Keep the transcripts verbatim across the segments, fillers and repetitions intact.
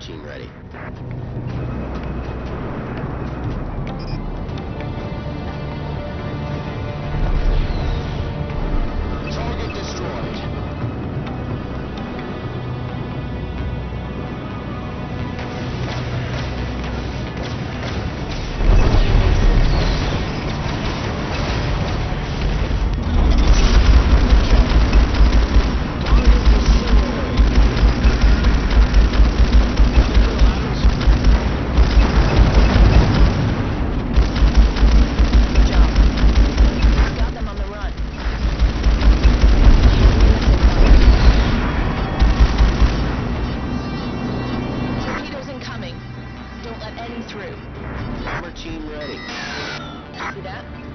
team ready.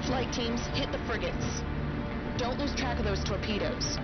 Flight teams, hit the frigates. Don't lose track of those torpedoes.